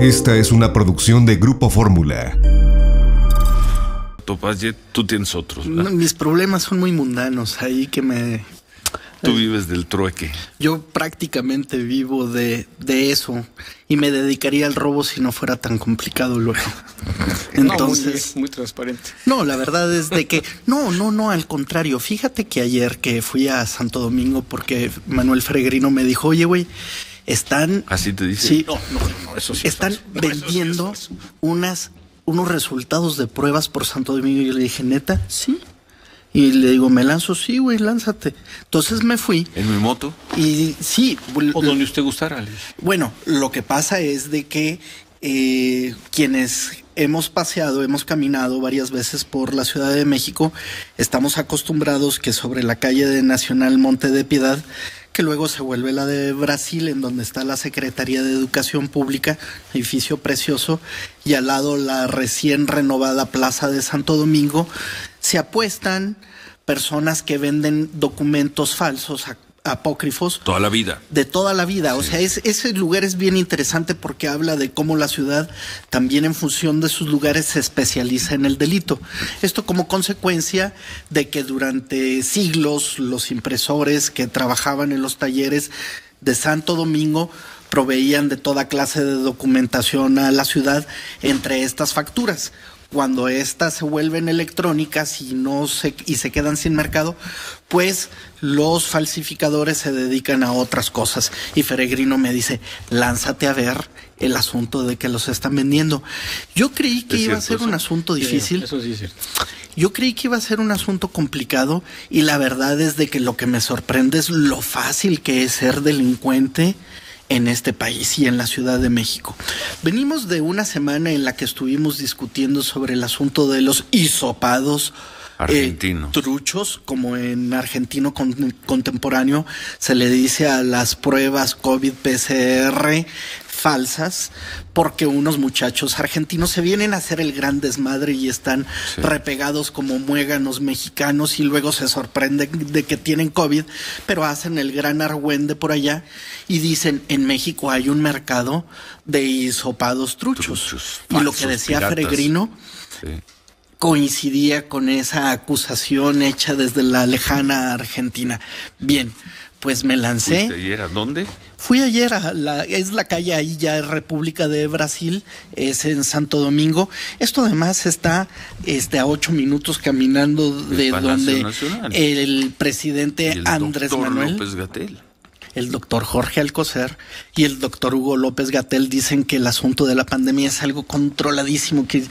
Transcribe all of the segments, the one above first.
Esta es una producción de Grupo Fórmula. Padgett, tú tienes otros, ¿verdad? No, mis problemas son muy mundanos, ahí que me... Tú vives del trueque. Yo prácticamente vivo de eso y me dedicaría al robo si no fuera tan complicado luego. Entonces, no, muy transparente. No, la verdad es de que no, al contrario. Fíjate que ayer que fui a Santo Domingo porque Manuel Fregrino me dijo, oye, güey, están... ¿Así te dice? Sí, no, eso sí. Están vendiendo unos resultados de pruebas por Santo Domingo. Y yo le dije, ¿neta? Sí. Y le digo, me lanzo, sí, güey, lánzate. Entonces me fui. ¿En mi moto? Y sí. O donde usted gustara, Alex. Bueno, lo que pasa es de que quienes hemos paseado, hemos caminado varias veces por la Ciudad de México, estamos acostumbrados que sobre la calle de Nacional Monte de Piedad, que luego se vuelve la de Brasil, en donde está la Secretaría de Educación Pública, edificio precioso, y al lado la recién renovada Plaza de Santo Domingo, se apuestan personas que venden documentos falsos, apócrifos. Toda la vida. De toda la vida. Sí. O sea, ese lugar es bien interesante porque habla de cómo la ciudad también en función de sus lugares se especializa en el delito. Esto como consecuencia de que durante siglos los impresores que trabajaban en los talleres de Santo Domingo proveían de toda clase de documentación a la ciudad entre estas facturas. Cuando estas se vuelven electrónicas y se quedan sin mercado, pues los falsificadores se dedican a otras cosas. Y Fregrino me dice, lánzate a ver el asunto de que los están vendiendo. Yo creí que iba a ser un asunto difícil. Eso sí es cierto. Yo creí que iba a ser un asunto complicado y la verdad es de que lo que me sorprende es lo fácil que es ser delincuente en este país y en la Ciudad de México. Venimos de una semana en la que estuvimos discutiendo sobre el asunto de los hisopados argentinos, truchos, como en argentino contemporáneo se le dice a las pruebas COVID-PCR falsas, porque unos muchachos argentinos se vienen a hacer el gran desmadre y están repegados como muéganos mexicanos y luego se sorprenden de que tienen COVID, pero hacen el gran argüende por allá y dicen, en México hay un mercado de hisopados truchos. Y lo que decía piratas. Fregrino... Sí. Coincidía con esa acusación hecha desde la lejana Argentina. Bien, pues me lancé. ¿Fuiste ayer a dónde? Fui ayer a la calle ahí ya República de Brasil, es en Santo Domingo. Esto además está a 8 minutos caminando de donde el presidente Andrés Manuel López Gatell. El doctor Jorge Alcocer y el doctor Hugo López Gatell dicen que el asunto de la pandemia es algo controladísimo, que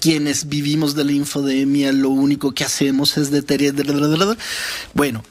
quienes vivimos de la infodemia lo único que hacemos es deteriorar. Bueno,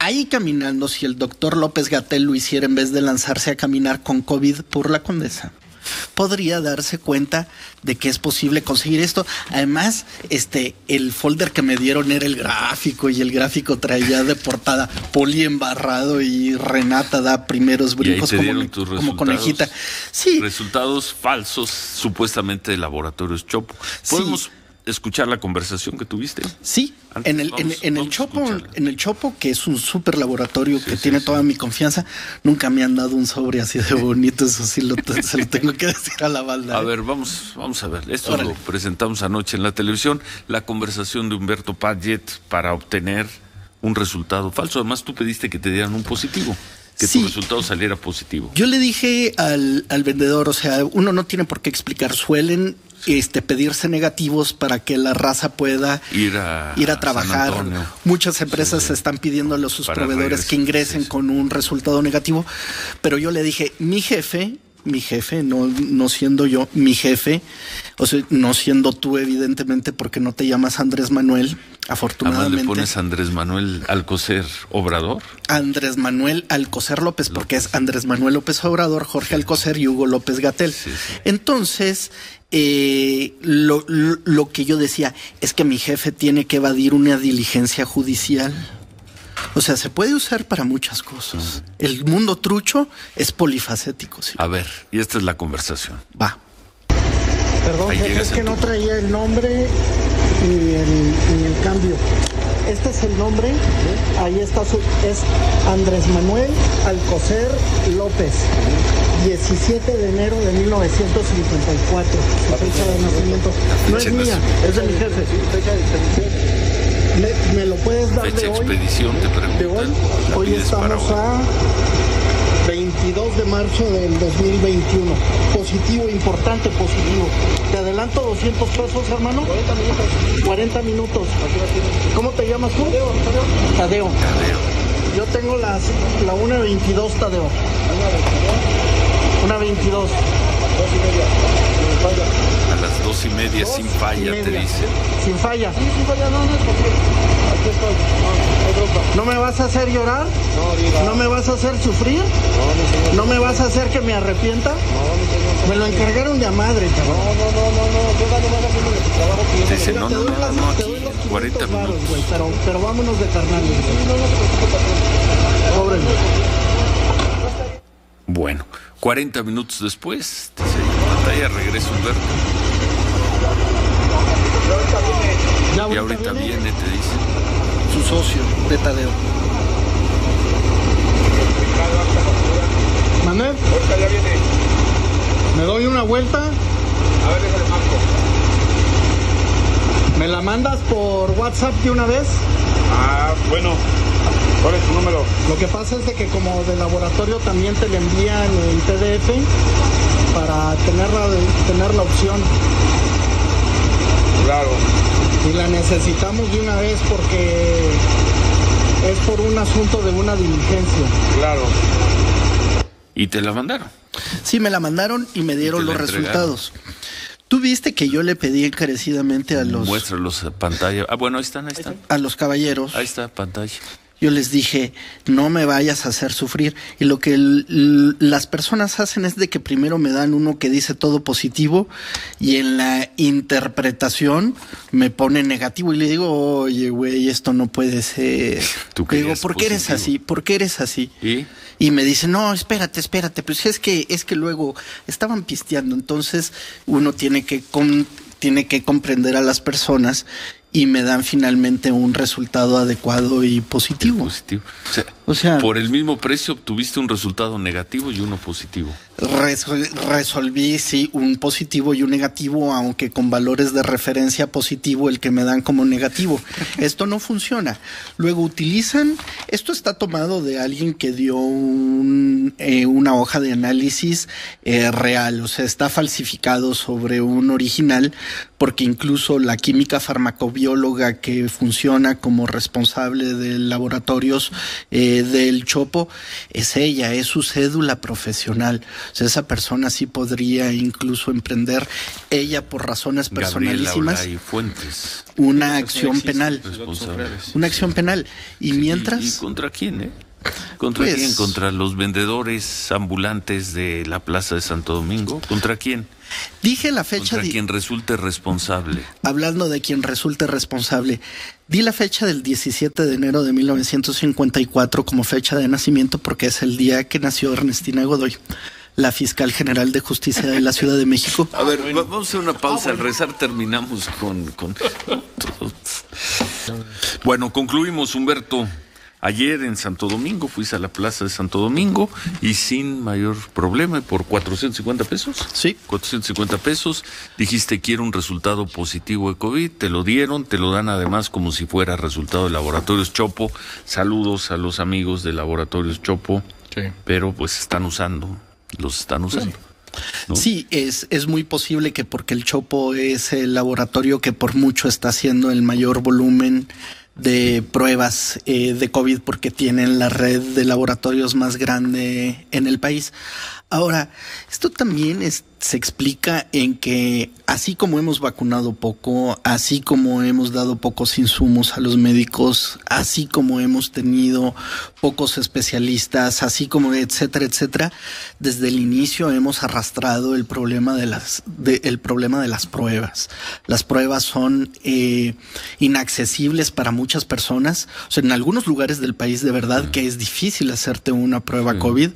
ahí caminando, si el doctor López Gatell lo hiciera en vez de lanzarse a caminar con COVID por la Condesa, podría darse cuenta de que es posible conseguir esto. Además, el folder que me dieron era el gráfico y el gráfico traía de portada Poli embarrado y Renata da primeros brincos como conejita. Sí. Resultados falsos supuestamente de Laboratorios Chopo. ¿Podemos escuchar la conversación que tuviste? Sí. Antes, en el Chopo, que es un súper laboratorio que tiene toda mi confianza, nunca me han dado un sobre así de bonito, eso sí se lo tengo que decir a la banda. A ver, vamos a ver, esto lo presentamos anoche en la televisión, la conversación de Humberto Padgett para obtener un resultado falso. Además, tú pediste que te dieran un positivo. Que tu resultado saliera positivo. Yo le dije al vendedor, o sea, uno no tiene por qué explicar, suelen pedirse negativos para que la raza pueda ir a trabajar. Muchas empresas están pidiéndole a sus proveedores que ingresen con un resultado negativo, pero yo le dije, mi jefe, no siendo yo, mi jefe, o sea, no siendo tú evidentemente porque no te llamas Andrés Manuel, afortunadamente. Además le pones Andrés Manuel Alcocer Obrador. Andrés Manuel Alcocer López, porque es Andrés Manuel López Obrador, Jorge Alcocer y Hugo López Gatell. Sí. Entonces, lo que yo decía es que mi jefe tiene que evadir una diligencia judicial. O sea, se puede usar para muchas cosas. El mundo trucho es polifacético. Sí. A ver, y esta es la conversación. Va. Perdón, es que no traía el nombre ni el cambio. Este es el nombre, ahí está, es Andrés Manuel Alcocer López, 17 de enero de 1954, fecha de nacimiento. No es mía, es de mi jefe. ¿Me lo puedes dar de hoy? De hoy, hoy estamos a 22 de marzo del 2021. Positivo, importante, positivo. Te adelanto 200 pesos, hermano. 40 minutos. 40 minutos. ¿Cómo te llamas tú? Tadeo. Tadeo. Yo tengo la 1.22, Tadeo. 1.22. A las 2:30 sin falla, te dice. Sin falla. Sí, sin falla, no es posible. ¿No me vas a hacer llorar? ¿No me vas a hacer sufrir? ¿No me vas a hacer que me arrepienta? Me lo encargaron de a madre. Dice, no, aquí 40 minutos. Pero vámonos de carnales. Cóbrelo. Bueno, 40 minutos después, dice, batalla, regresa Humberto. Y ahorita viene, te dice. Su socio de Tadeo. Manuel, ya viene. ¿Me doy una vuelta? A ver, déjale marco. ¿Me la mandas por WhatsApp de una vez? Ah, bueno. ¿Cuál es tu número? Lo que pasa es de que como de laboratorio también te la envían en PDF para tener la opción. Claro. Y la necesitamos de una vez porque es por un asunto de una diligencia. Claro. ¿Y te la mandaron? Sí, me la mandaron y me dieron los resultados. Tú viste que yo le pedí encarecidamente a los... Muéstralos a pantalla. Ah, bueno, ahí están. A los caballeros. Ahí está, pantalla. Yo les dije, no me vayas a hacer sufrir. Y lo que las personas hacen es de que primero me dan uno que dice todo positivo y en la interpretación me pone negativo. Y le digo, oye, güey, esto no puede ser. Digo, ¿por qué eres así? ¿Por qué eres así? Y me dice, no, espérate. Pues es que luego estaban pisteando. Entonces uno tiene que comprender a las personas. Y me dan finalmente un resultado adecuado y positivo. O sea, por el mismo precio obtuviste un resultado negativo y uno positivo. Resolví, sí, un positivo y un negativo, aunque con valores de referencia positivo el que me dan como negativo. Esto no funciona. Luego utilizan, esto está tomado de alguien que dio una hoja de análisis real, o sea, está falsificado sobre un original, porque incluso la química farmacobióloga que funciona como responsable de laboratorios del Chopo es ella, es su cédula profesional. O sea, esa persona sí podría incluso emprender ella por razones personalísimas una acción penal. Una acción penal. Y mientras... ¿Y contra quién, ¿Contra quién? ¿Contra los vendedores ambulantes de la Plaza de Santo Domingo? ¿Contra quién? Dije la fecha... Contra quien resulte responsable. Hablando de quien resulte responsable, di la fecha del 17 de enero de 1954 como fecha de nacimiento porque es el día que nació Ernestina Godoy, la fiscal general de justicia de la Ciudad de México. A ver, vamos a hacer una pausa. Al regresar terminamos con... Bueno, concluimos, Humberto. Ayer en Santo Domingo, fuiste a la Plaza de Santo Domingo y sin mayor problema, por 450 pesos. Sí. 450 pesos, dijiste quiero un resultado positivo de COVID, te lo dieron, te lo dan además como si fuera resultado de Laboratorios Chopo. Saludos a los amigos de Laboratorios Chopo, sí. Pero pues los están usando. Sí. ¿No? Sí, es muy posible que porque el Chopo es el laboratorio que por mucho está haciendo el mayor volumen de pruebas de COVID porque tienen la red de laboratorios más grande en el país. Ahora, esto también se explica en que así como hemos vacunado poco, así como hemos dado pocos insumos a los médicos, así como hemos tenido pocos especialistas, así como etcétera, desde el inicio hemos arrastrado el problema de las pruebas. Las pruebas son inaccesibles para muchas personas. O sea, en algunos lugares del país de verdad que es difícil hacerte una prueba COVID.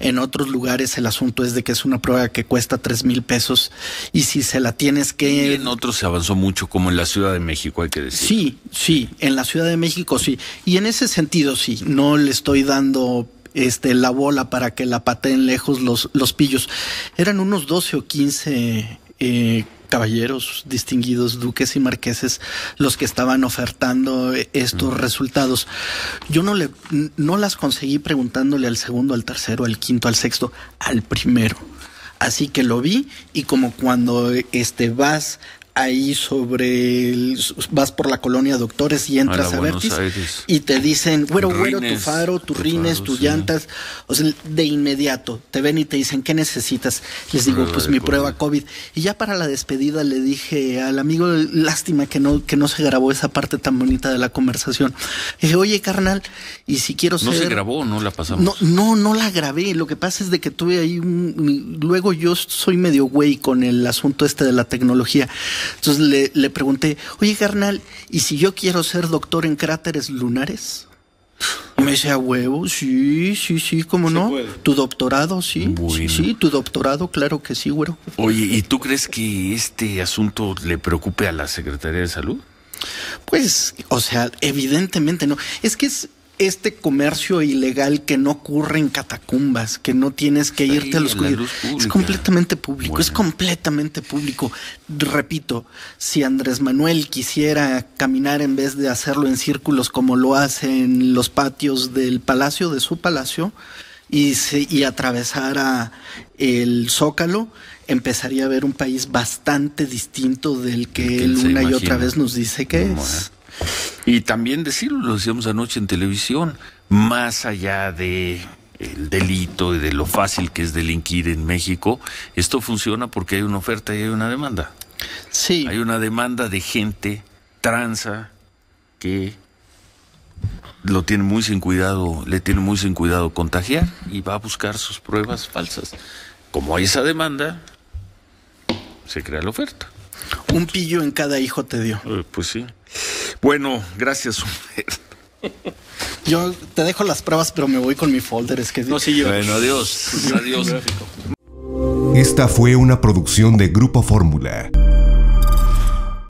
En otros lugares el asunto es de que es una prueba que cuesta $3,000 pesos, y si se la tienes que... Y en otros se avanzó mucho, como en la Ciudad de México, hay que decir. Sí, sí, en la Ciudad de México sí, y en ese sentido sí, no le estoy dando la bola para que la pateen lejos los pillos. Eran unos 12 o 15 caballeros distinguidos, duques y marqueses, los que estaban ofertando estos resultados. Yo no las conseguí preguntándole al segundo, al tercero, al quinto, al sexto, al primero. Así que lo vi, y como cuando vas ahí vas por la colonia Doctores y entras a Vertis y te dicen, güero, güero, tu faro, tus rines, tus llantas. O sea, de inmediato te ven y te dicen, ¿qué necesitas? Les digo, pues mi prueba COVID. Y ya para la despedida le dije al amigo, lástima que no se grabó esa parte tan bonita de la conversación. Le dije, oye, carnal, y si quiero ser... ¿No se grabó o no la pasamos? No la grabé. Lo que pasa es de que tuve ahí Luego yo soy medio güey con el asunto de la tecnología. Entonces le pregunté, oye, carnal, ¿y si yo quiero ser doctor en cráteres lunares? Me dice, a huevo, sí, ¿cómo no? Tu doctorado, sí, bueno. sí, tu doctorado, claro que sí, güero. Oye, ¿y tú crees que este asunto le preocupe a la Secretaría de Salud? Pues, o sea, evidentemente no. Es que es este comercio ilegal que no ocurre en catacumbas, que no tienes que irte a los cuidados. Es completamente público, bueno. Es completamente público. Repito, si Andrés Manuel quisiera caminar en vez de hacerlo en círculos como lo hace en los patios del palacio, de su palacio, y atravesara el Zócalo, empezaría a ver un país bastante distinto del que él una y otra vez nos dice que es. Y también decirlo, lo decíamos anoche en televisión, más allá de el delito y de lo fácil que es delinquir en México, esto funciona porque hay una oferta y hay una demanda. Sí. Hay una demanda de gente tranza que lo tiene muy sin cuidado, le tiene muy sin cuidado contagiar, y va a buscar sus pruebas falsas. Como hay esa demanda, se crea la oferta. Un pillo en cada hijo te dio. Pues sí. Bueno, gracias, Humberto. Yo te dejo las pruebas, pero me voy con mi folder. Es que no, sí, yo. Bueno, adiós. Esta fue una producción de Grupo Fórmula.